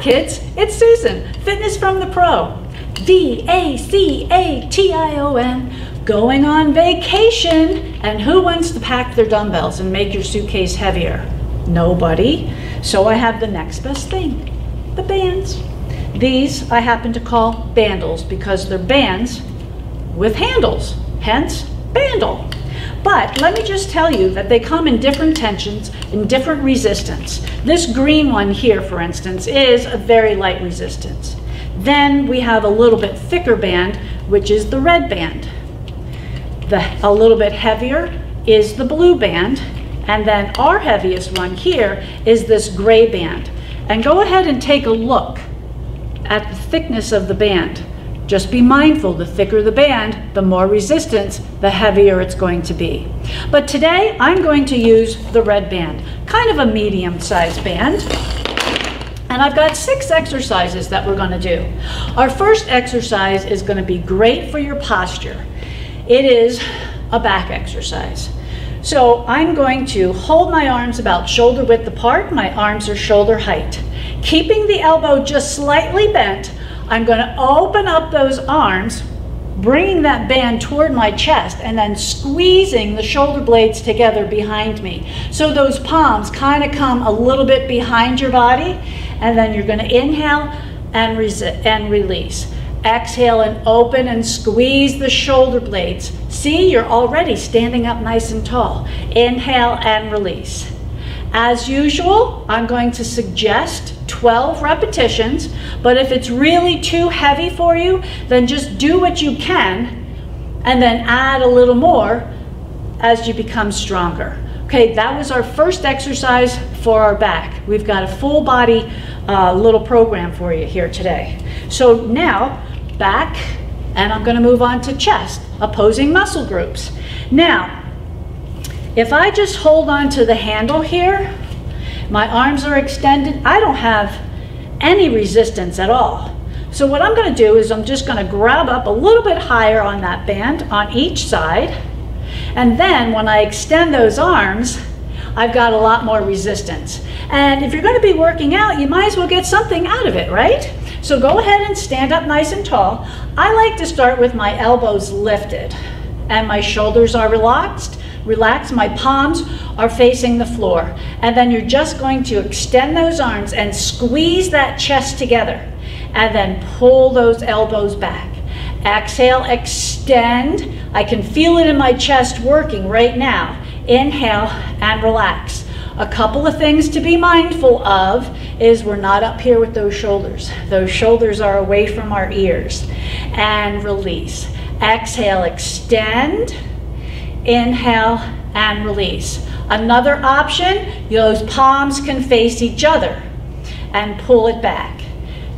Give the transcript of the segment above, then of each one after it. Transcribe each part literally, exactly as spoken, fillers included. Hi kids, it's Susan, Fitness from the Pro. V A C A T I O N, going on vacation. And who wants to pack their dumbbells and make your suitcase heavier? Nobody. So I have the next best thing, the bands. These I happen to call bandles because they're bands with handles, hence bandle. But let me just tell you that they come in different tensions and different resistance. This green one here, for instance, is a very light resistance. Then we have a little bit thicker band, which is the red band. The, a little bit heavier is the blue band. And then our heaviest one here is this gray band. And go ahead and take a look at the thickness of the band. Just be mindful, the thicker the band, the more resistance, the heavier it's going to be. But today, I'm going to use the red band, kind of a medium-sized band. And I've got six exercises that we're gonna do. Our first exercise is gonna be great for your posture. It is a back exercise. So I'm going to hold my arms about shoulder width apart, my arms are shoulder height. Keeping the elbow just slightly bent, I'm going to open up those arms, bringing that band toward my chest, and then squeezing the shoulder blades together behind me. So those palms kind of come a little bit behind your body, and then you're going to inhale and, and release. Exhale and open and squeeze the shoulder blades. See, you're already standing up nice and tall. Inhale and release. As usual, I'm going to suggest twelve repetitions, but if it's really too heavy for you, then just do what you can and then add a little more as you become stronger. Okay, that was our first exercise for our back. We've got a full body uh, little program for you here today. So now, back, and I'm gonna move on to chest, opposing muscle groups. Now, if I just hold on to the handle here, my arms are extended, I don't have any resistance at all. So what I'm gonna do is I'm just gonna grab up a little bit higher on that band on each side, and then when I extend those arms, I've got a lot more resistance. And if you're gonna be working out, you might as well get something out of it, right? So go ahead and stand up nice and tall. I like to start with my elbows lifted and my shoulders are relaxed. Relax, my palms are facing the floor. And then you're just going to extend those arms and squeeze that chest together. And then pull those elbows back. Exhale, extend. I can feel it in my chest working right now. Inhale and relax. A couple of things to be mindful of is we're not up here with those shoulders. Those shoulders are away from our ears. And release. Exhale, extend. Inhale and release. Another option, those palms can face each other and pull it back.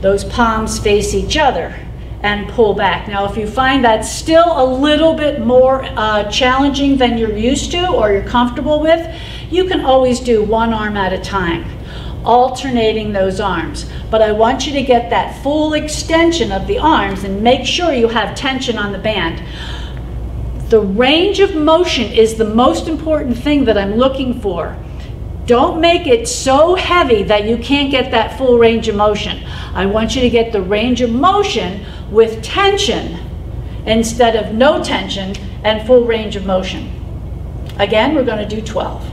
Those palms face each other and pull back. Now if you find that's still a little bit more uh, challenging than you're used to or you're comfortable with, you can always do one arm at a time, alternating those arms. But I want you to get that full extension of the arms and make sure you have tension on the band. The range of motion is the most important thing that I'm looking for. Don't make it so heavy that you can't get that full range of motion. I want you to get the range of motion with tension instead of no tension and full range of motion. Again, we're going to do twelve.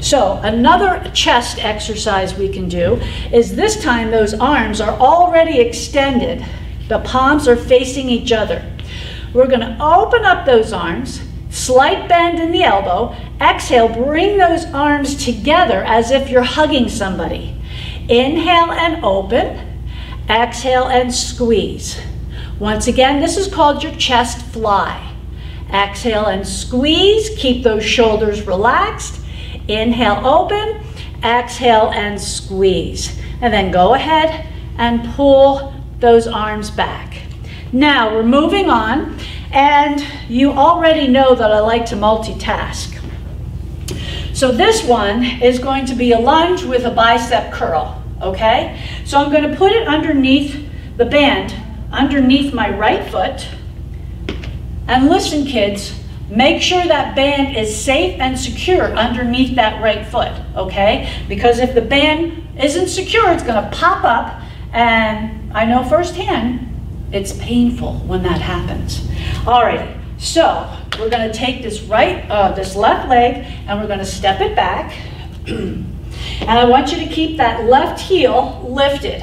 So another chest exercise we can do is this time those arms are already extended. The palms are facing each other. We're going to open up those arms, slight bend in the elbow, exhale, bring those arms together as if you're hugging somebody. Inhale and open, exhale and squeeze. Once again, this is called your chest fly. Exhale and squeeze, keep those shoulders relaxed. Inhale, open, exhale and squeeze. And then go ahead and pull those arms back. Now we're moving on, and you already know that I like to multitask. So this one is going to be a lunge with a bicep curl, okay? So I'm going to put it underneath the band, underneath my right foot. And listen kids, make sure that band is safe and secure underneath that right foot, okay? Because if the band isn't secure, it's going to pop up And I know firsthand, it's painful when that happens. All right, so we're gonna take this right, uh, this left leg, and we're gonna step it back. And I want you to keep that left heel lifted.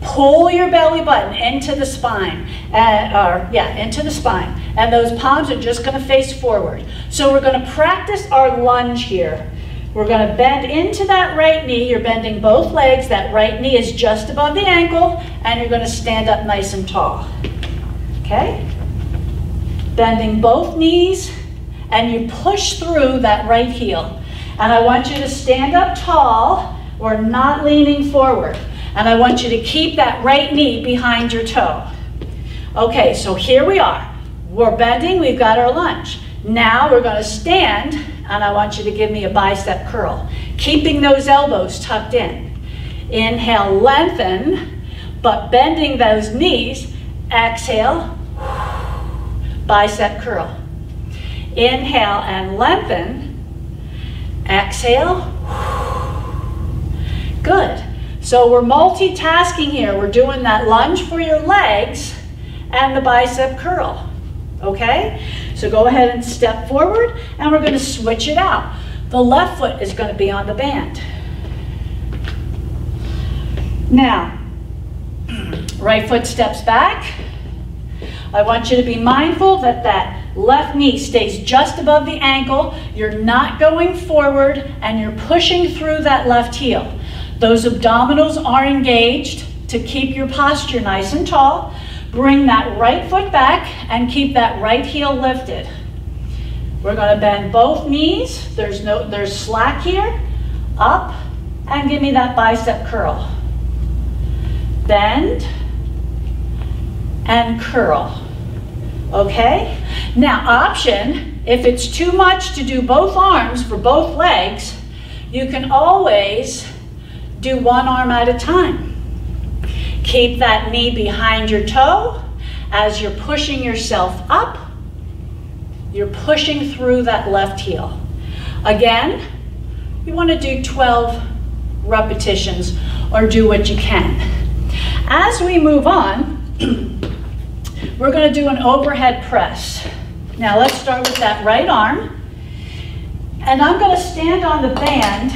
Pull your belly button into the spine, and, or yeah, into the spine. And those palms are just gonna face forward. So we're gonna practice our lunge here. We're gonna bend into that right knee. You're bending both legs. That right knee is just above the ankle, and you're gonna stand up nice and tall, okay? Bending both knees, and you push through that right heel. And I want you to stand up tall. We're not leaning forward. And I want you to keep that right knee behind your toe. Okay, so here we are. We're bending, we've got our lunge. Now we're gonna stand, and I want you to give me a bicep curl, keeping those elbows tucked in. Inhale, lengthen, but bending those knees. Exhale, bicep curl. Inhale and lengthen. Exhale. Good. So we're multitasking here. We're doing that lunge for your legs and the bicep curl, okay? So go ahead and step forward, and we're gonna switch it out. The left foot is gonna be on the band. Now, right foot steps back. I want you to be mindful that that left knee stays just above the ankle. You're not going forward, and you're pushing through that left heel. Those abdominals are engaged to keep your posture nice and tall. Bring that right foot back and keep that right heel lifted. We're gonna bend both knees. There's no, there's slack here. Up, and give me that bicep curl. Bend and curl. Okay, now option, if it's too much to do both arms for both legs, you can always do one arm at a time. Keep that knee behind your toe as you're pushing yourself up. You're pushing through that left heel. Again, you want to do twelve repetitions, or do what you can. As we move on, we're going to do an overhead press. Now let's start with that right arm. And I'm going to stand on the band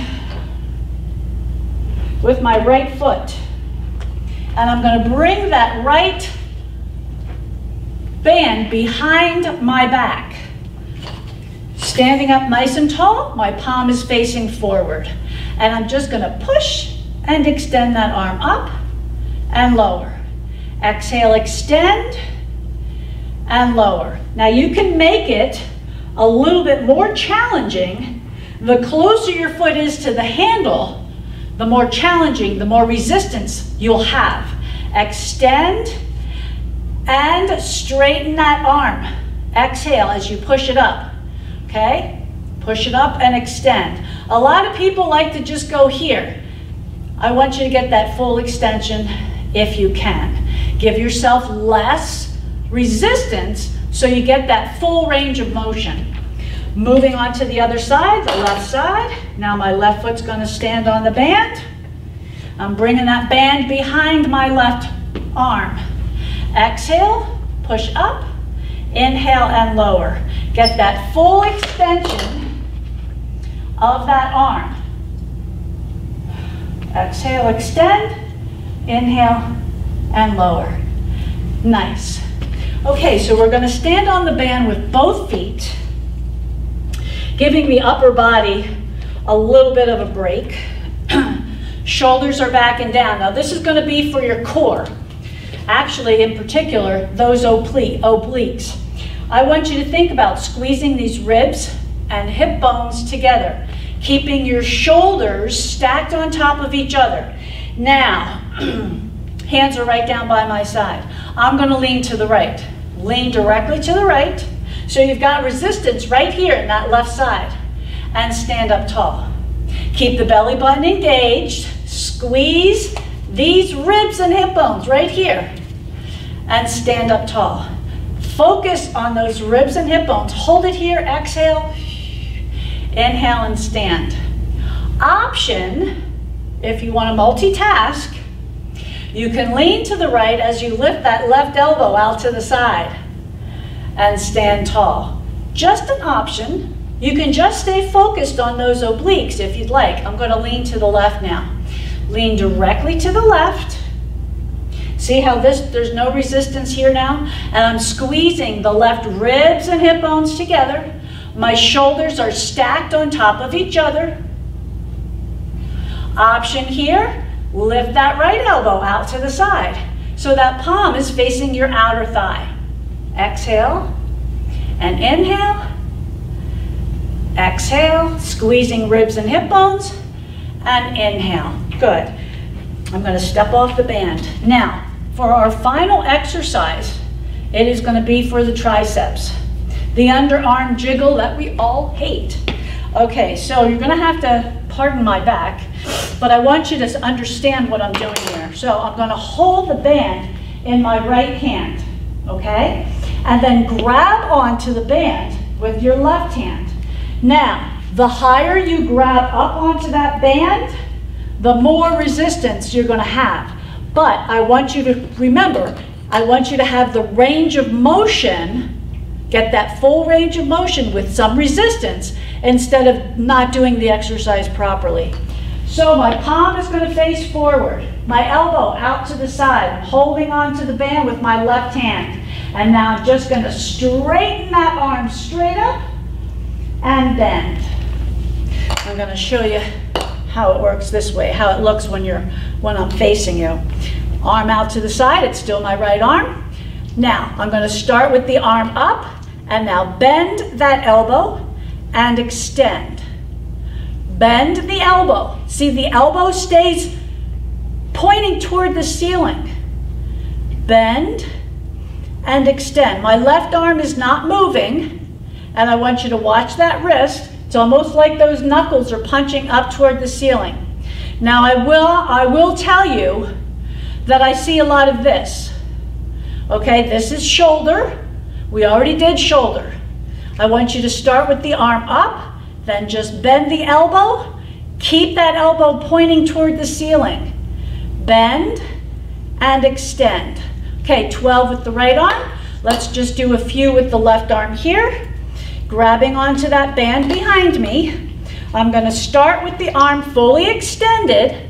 with my right foot. And I'm gonna bring that right band behind my back. Standing up nice and tall, my palm is facing forward. And I'm just gonna push and extend that arm up and lower. Exhale, extend and lower. Now you can make it a little bit more challenging. The closer your foot is to the handle, the more challenging, the more resistance you'll have. Extend and straighten that arm. Exhale as you push it up, okay? Push it up and extend. A lot of people like to just go here. I want you to get that full extension if you can. Give yourself less resistance so you get that full range of motion. Moving on to the other side, the left side. Now my left foot's gonna stand on the band. I'm bringing that band behind my left arm. Exhale, push up, inhale and lower. Get that full extension of that arm. Exhale, extend, inhale and lower. Nice. Okay, so we're gonna stand on the band with both feet, giving the upper body a little bit of a break. Shoulders are back and down. Now this is gonna be for your core. Actually, in particular, those obliques. I want you to think about squeezing these ribs and hip bones together, keeping your shoulders stacked on top of each other. Now, hands are right down by my side. I'm gonna lean to the right. Lean directly to the right. So you've got resistance right here in that left side. And stand up tall. Keep the belly button engaged. Squeeze these ribs and hip bones right here. And stand up tall. Focus on those ribs and hip bones. Hold it here, exhale. Inhale and stand. Option, if you want to multitask, You can lean to the right as you lift that left elbow out to the side and stand tall. Just an option. You can just stay focused on those obliques if you'd like. I'm going to lean to the left now. Lean directly to the left. See how this, there's no resistance here now? And I'm squeezing the left ribs and hip bones together. My shoulders are stacked on top of each other. Option here, lift that right elbow out to the side. So that palm is facing your outer thigh. Exhale and inhale. Exhale, squeezing ribs and hip bones, and inhale. Good. I'm going to step off the band. Now, for our final exercise, it is going to be for the triceps, the underarm jiggle that we all hate. Okay, so you're going to have to, pardon my back, but I want you to understand what I'm doing here. So I'm going to hold the band in my right hand, okay? And then grab onto the band with your left hand. Now, the higher you grab up onto that band, the more resistance you're going to have. But I want you to remember, I want you to have the range of motion, get that full range of motion with some resistance instead of not doing the exercise properly. So my palm is going to face forward, my elbow out to the side. I'm holding onto the band with my left hand. And now I'm just going to straighten that arm straight up and bend. I'm going to show you how it works this way, how it looks when you're when I'm facing you. Arm out to the side, it's still my right arm. Now, I'm going to start with the arm up and now bend that elbow and extend. Bend the elbow. See, the elbow stays pointing toward the ceiling. Bend and extend. My left arm is not moving. And I want you to watch that wrist. It's almost like those knuckles are punching up toward the ceiling. Now I will, I will tell you that I see a lot of this. Okay, this is shoulder. We already did shoulder. I want you to start with the arm up, then just bend the elbow. Keep that elbow pointing toward the ceiling. Bend and extend. Okay, twelve with the right arm. Let's just do a few with the left arm here. Grabbing onto that band behind me. I'm going to start with the arm fully extended.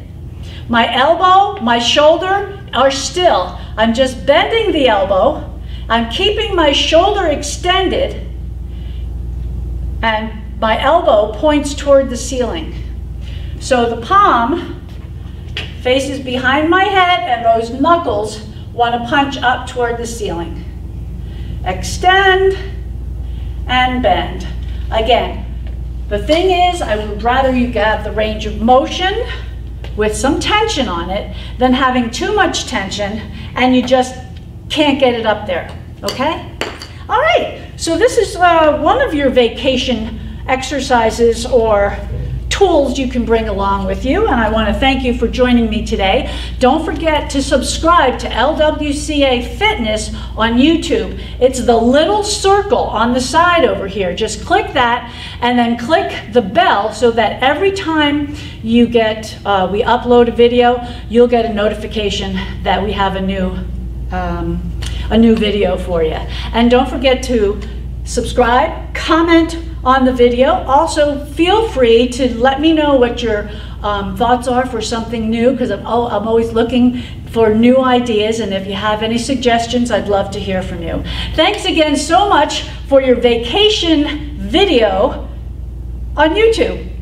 My elbow, my shoulder are still. I'm just bending the elbow. I'm keeping my shoulder extended. And my elbow points toward the ceiling. So the palm faces behind my head and those knuckles want to punch up toward the ceiling. Extend. And bend. Again, the thing is, I would rather you have the range of motion with some tension on it than having too much tension and you just can't get it up there, okay? All right, so this is uh, one of your vacation exercises or tools you can bring along with you, and I want to thank you for joining me today. Don't forget to subscribe to L W C A Fitness on YouTube. It's the little circle on the side over here. Just click that and then click the bell so that every time you get uh, we upload a video, you'll get a notification that we have a new um, a new video for you. And don't forget to subscribe, comment on the video. Also, feel free to let me know what your um, thoughts are for something new, because I'm, oh, I'm always looking for new ideas, and if you have any suggestions, I'd love to hear from you. Thanks again so much for your vacation video on YouTube.